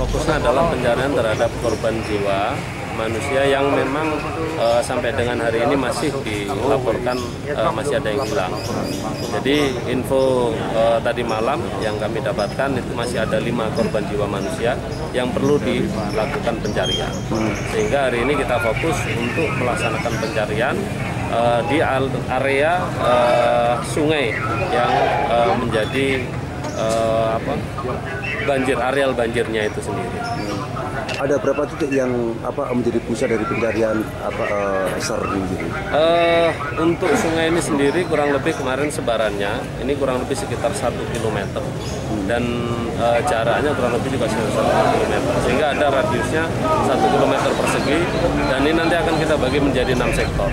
fokusnya adalah pencarian terhadap korban jiwa manusia yang memang sampai dengan hari ini masih dilaporkan masih ada yang hilang. Jadi info tadi malam yang kami dapatkan itu masih ada 5 korban jiwa manusia yang perlu dilakukan pencarian. Sehingga hari ini kita fokus untuk melaksanakan pencarian di area sungai yang menjadi banjir, areal banjirnya itu sendiri. Ada berapa titik yang menjadi pusat dari pencarian SAR ini? Untuk sungai ini sendiri kurang lebih kemarin sebarannya ini kurang lebih sekitar 1 km dan jaraknya kurang lebih juga sekitar 1 km, sehingga ada radiusnya 1 km persegi dan ini nanti akan kita bagi menjadi 6 sektor.